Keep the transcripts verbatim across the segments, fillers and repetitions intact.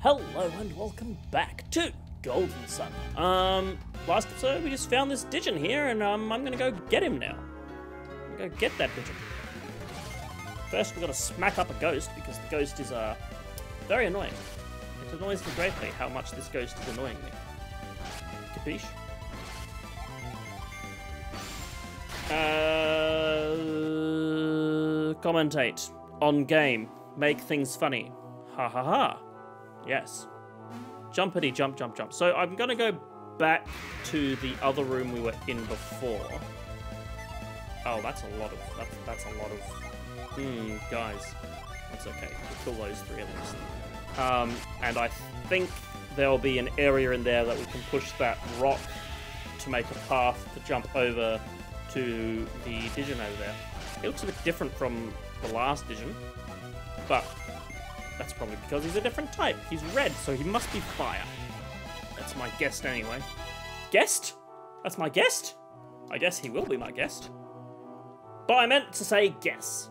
Hello and welcome back to Golden Sun. Um, last episode we just found this Djinn here, and um, I'm gonna go get him now. I'm gonna go get that Djinn. First we've got to smack up a ghost, because the ghost is uh, very annoying. It annoys me greatly how much this ghost is annoying me. Capiche? Uh, commentate. On game. Make things funny. Ha ha ha. Yes. Jumpity jump jump jump. So I'm gonna go back to the other room we were in before. Oh, that's a lot of that's that's a lot of hmm guys. That's okay. We'll kill those three at least. Um, and I think there'll be an area in there that we can push that rock to make a path to jump over to the Djinn over there. It looks a bit different from the last Djinn, but that's probably because he's a different type. He's red, so he must be fire. That's my guest anyway. Guest? That's my guest? I guess he will be my guest. But I meant to say guess.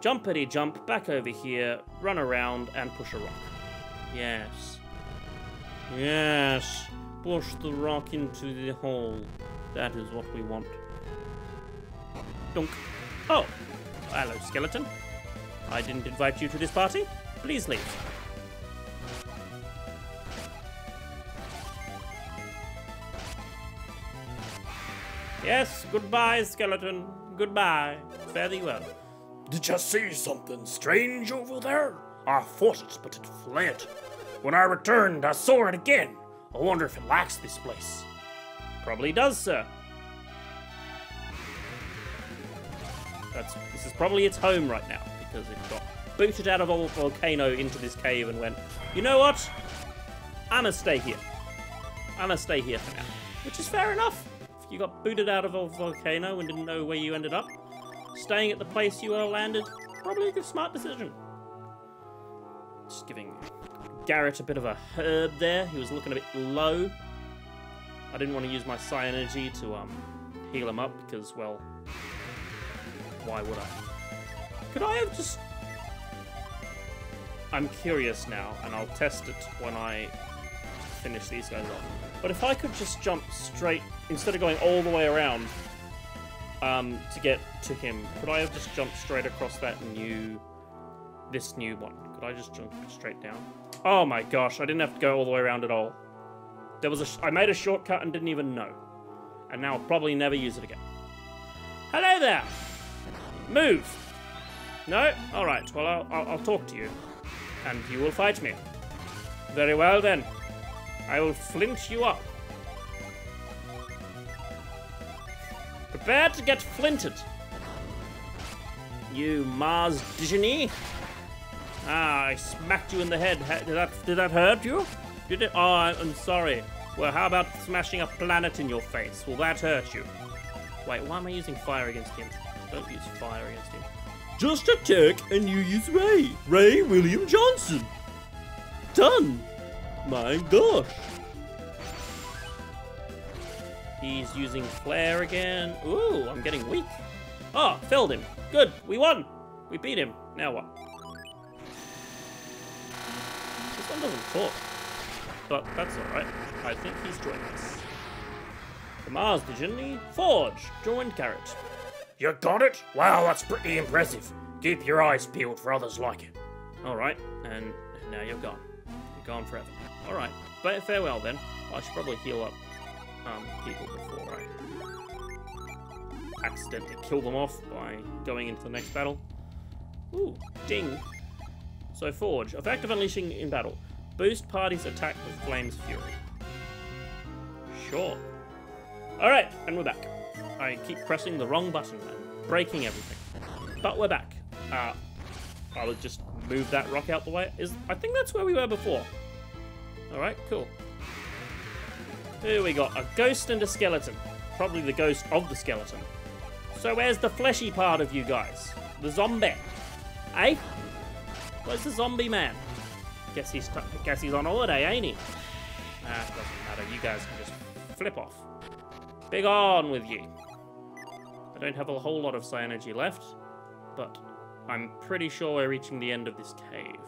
Jumpity jump, back over here, run around and push a rock. Yes. Yes. Push the rock into the hole. That is what we want. Dunk. Oh. Hello, skeleton. I didn't invite you to this party. Please leave. Yes, goodbye, skeleton. Goodbye. Fare thee well. Did you see something strange over there? I fought it, but it fled. When I returned, I saw it again. I wonder if it likes this place. Probably does, sir. That's, this is probably its home right now, because it got booted out of a volcano into this cave and went, you know what? I'm gonna stay here. I'm gonna stay here for now. Which is fair enough. If you got booted out of a volcano and didn't know where you ended up, staying at the place you were landed, probably a good smart decision. Just giving Garrett a bit of a herb there. He was looking a bit low. I didn't want to use my Psy Energy to um, heal him up, because, well, why would I? Could I have just... I'm curious now, and I'll test it when I finish these guys off. But if I could just jump straight, instead of going all the way around um, to get to him, could I have just jumped straight across that new... this new one? Could I just jump straight down? Oh my gosh, I didn't have to go all the way around at all. There was a sh I made a shortcut and didn't even know. And now I'll probably never use it again. Hello there! Move! No? Alright, well, I'll, I'll, I'll talk to you. And you will fight me. Very well, then. I will flinch you up. Prepare to get flinted. You Mars Djinni. Ah, I smacked you in the head. Did that, did that hurt you? Did it? Oh, I'm sorry. Well, how about smashing a planet in your face? Will that hurt you? Wait, why am I using fire against him? Don't use fire against him. Just attack and you use Ray. Ray William Johnson. Done. My gosh. He's using flare again. Ooh, I'm getting weak. Oh, felled him. Good, we won. We beat him. Now what? This one doesn't talk. But that's alright. I think he's joining us. The Mars Djinni. Forge. Joined Garrett. You got it? Wow, that's pretty impressive. Keep your eyes peeled for others like it. Alright, and now you're gone. You're gone forever. Alright, but farewell then. I should probably heal up um, people before I accidentally kill them off by going into the next battle. Ooh, ding. So Forge, effective unleashing in battle. Boost party's attack with Flame's Fury. Sure. Alright, and we're back. I keep pressing the wrong button and breaking everything. But we're back. Uh, I would just move that rock out the way. Is I think that's where we were before. Alright, cool. Here we got a ghost and a skeleton. Probably the ghost of the skeleton. So where's the fleshy part of you guys? The zombie. Eh? Where's the zombie man? Guess he's, guess he's on holiday, ain't he? Nah, it doesn't matter. You guys can just flip off. Big on with you. I don't have a whole lot of Psy Energy left, but I'm pretty sure we're reaching the end of this cave.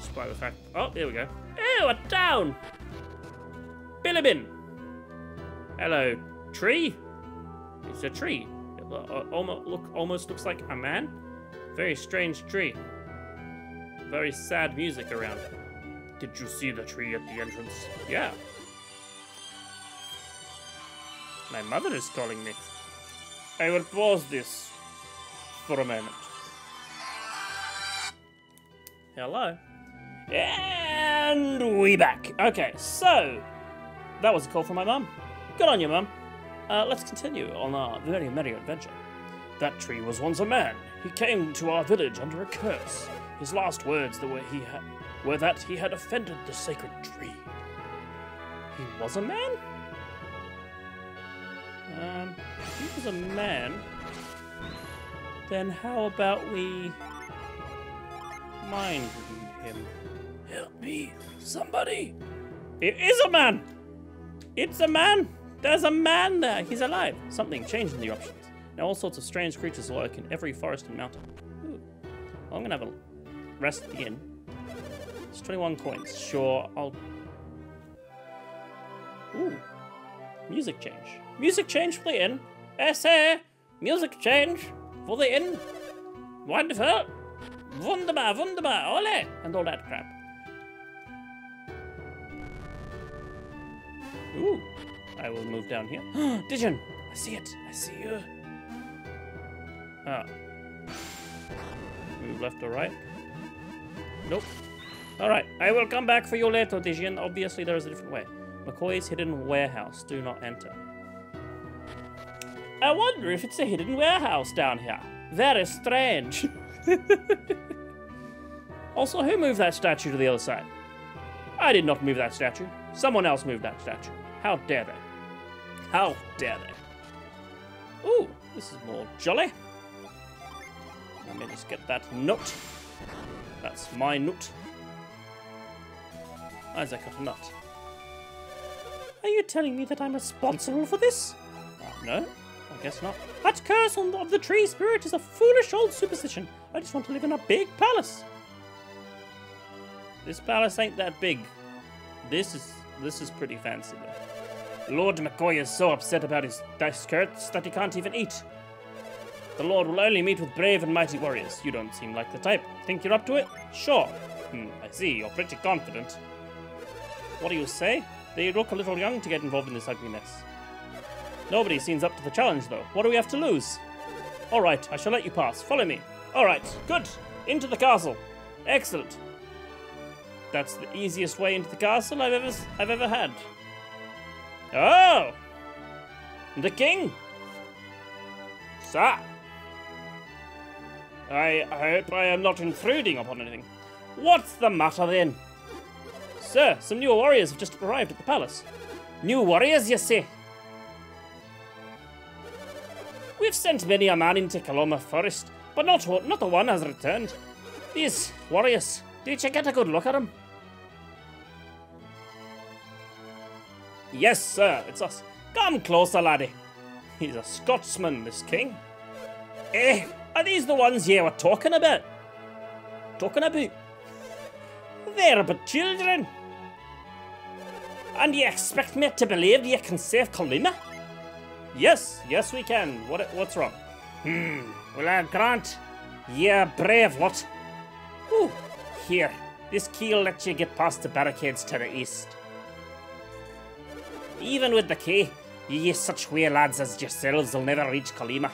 Just by the fact. Oh, here we go. Ew, a down! Bilibin! Hello, tree? It's a tree. It almost, look, almost looks like a man. Very strange tree. Very sad music around it. Did you see the tree at the entrance? Yeah. My mother is calling me. I will pause this for a moment. Hello. And we back. Okay, so that was a call from my mum. Good on you, mum. Uh, let's continue on our very merry adventure. That tree was once a man. He came to our village under a curse. His last words that were, he ha were that he had offended the sacred tree. He was a man? Um, if he was a man, then how about we mind read him? Help me, somebody! It is a man! It's a man! There's a man there! He's alive! Something changed in the options. Now all sorts of strange creatures lurk in every forest and mountain. Ooh. I'm gonna have a rest at the inn. It's twenty-one coins. Sure, I'll... Ooh. Music change. Music change for the inn. Essay! Music change for the inn. Wonderful! Wunderbar, wunderbar, ole! And all that crap. Ooh. I will move down here. Djinn! I see it! I see you! Ah. Move left or right? Nope. Alright, I will come back for you later, Djinn. Obviously, there is a different way. McCoy's hidden warehouse. Do not enter. I wonder if it's a hidden warehouse down here. Very strange. Also, who moved that statue to the other side? I did not move that statue. Someone else moved that statue. How dare they? How dare they? Ooh, this is more jolly. Let me just get that nut. That's my nut. Isaac got a nut. Are you telling me that I'm responsible for this? No, I guess not. That curse on the, of the tree spirit is a foolish old superstition. I just want to live in a big palace. This palace ain't that big. This is this is pretty fancy though. Lord McCoy is so upset about his dice skirts that he can't even eat. The Lord will only meet with brave and mighty warriors. You don't seem like the type. Think you're up to it? Sure. Hmm, I see. You're pretty confident. What do you say? They look a little young to get involved in this ugly mess. Nobody seems up to the challenge, though. What do we have to lose? All right, I shall let you pass. Follow me. All right, good. Into the castle. Excellent. That's the easiest way into the castle I've ever I've ever had. Oh! The king? Sir! I hope I am not intruding upon anything. What's the matter then? Sir, some new warriors have just arrived at the palace. New warriors, you see? We've sent many a man into Kolima Forest, but not, not a one has returned. These warriors, did you get a good look at them? Yes, sir, it's us. Come closer, laddie. He's a Scotsman, this king. Eh, are these the ones you were talking about? Talking about? They're but children. And you expect me to believe you can save Kolima? Yes, yes we can. What, what's wrong? Hmm, well I grant. Yeah, brave lot. Ooh, here. This key'll let you get past the barricades to the east. Even with the key, ye such weird lads as yourselves will never reach Kolima.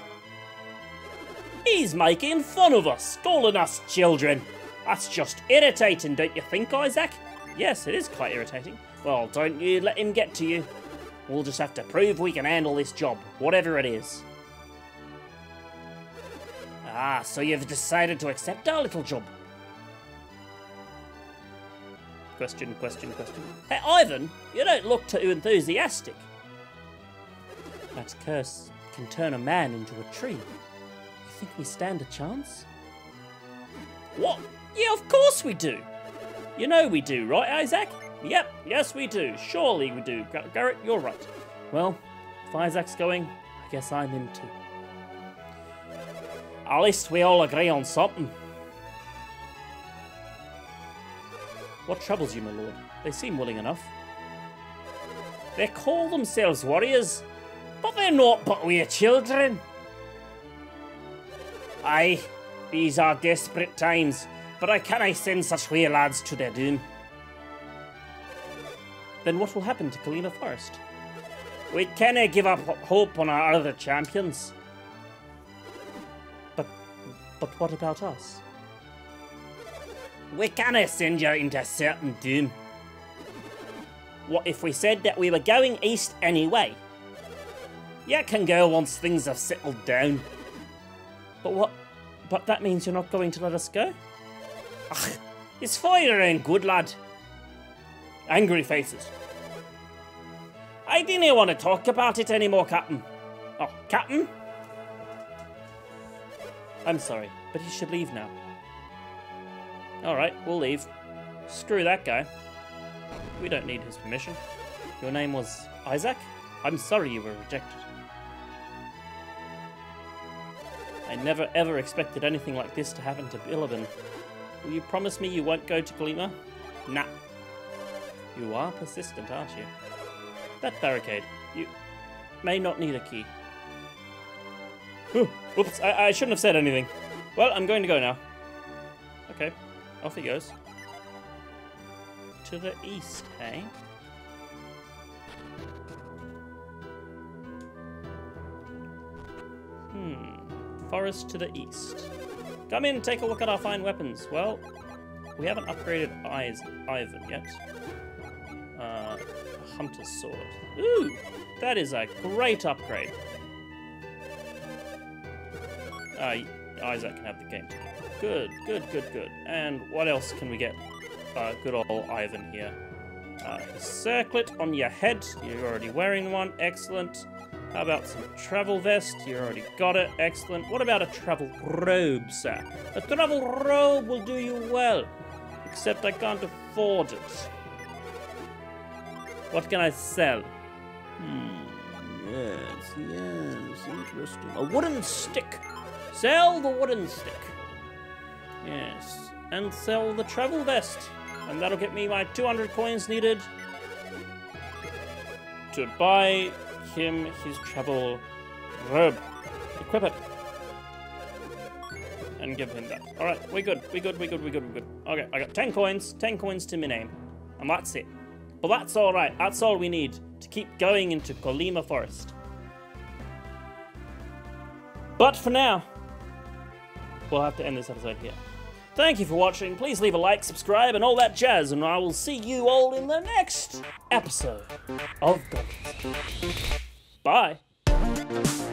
He's making fun of us, calling us children. That's just irritating, don't you think, Isaac? Yes, it is quite irritating. Well, don't you let him get to you. We'll just have to prove we can handle this job, whatever it is. Ah, so you've decided to accept our little job? Question, question, question. Hey, Ivan, you don't look too enthusiastic. That curse can turn a man into a tree. You think we stand a chance? What? Yeah, of course we do. You know we do, right, Isaac? Yep, yes we do. Surely we do. Garrett, you're right. Well, if Isaac's going, I guess I'm in too. At least we all agree on something. What troubles you, my lord? They seem willing enough. They call themselves warriors, but they're naught but we're children. Aye, these are desperate times, but I cannot send such wee lads to their doom. Then what will happen to Kolima Forest? We cannot give up hope on our other champions. But, but what about us? We cannot send you into certain doom. What if we said that we were going east anyway? You can go once things have settled down. But what? But that means you're not going to let us go? Ugh, it's for your own good, lad. Angry faces. I didn't want to talk about it anymore, Captain. Oh, Captain? I'm sorry, but he should leave now. Alright, we'll leave. Screw that guy. We don't need his permission. Your name was Isaac? I'm sorry you were rejected. I never ever expected anything like this to happen to Bilibin. Will you promise me you won't go to Kolima? Nah. You are persistent, aren't you? That barricade. You may not need a key. Ooh, oops, I, I shouldn't have said anything. Well, I'm going to go now. Okay, off he goes. To the east, eh? Hmm. Forest to the east. Come in, take a look at our fine weapons. Well, we haven't upgraded eyes Ivan yet. Uh, hunter's sword. Ooh, that is a great upgrade. Uh, Isaac can have the game too. Good, good, good, good. And what else can we get? Uh, good old Ivan here. Uh, circlet on your head. You're already wearing one. Excellent. How about some travel vest? You already got it. Excellent. What about a travel robe, sir? A travel robe will do you well. Except I can't afford it. What can I sell? Hmm. Yes, yes. Interesting. A wooden stick. Sell the wooden stick. Yes. And sell the travel vest. And that'll get me my two hundred coins needed to buy him his travel robe. Equip it. And give him that. Alright, we're good. We're good, we're good, we're good, we're good. Okay, I got ten coins. ten coins to my name. And that's it. Well, that's alright. That's all we need to keep going into Kolima Forest. But for now, we'll have to end this episode here. Thank you for watching. Please leave a like, subscribe, and all that jazz, and I will see you all in the next episode of Golden Sun. Bye.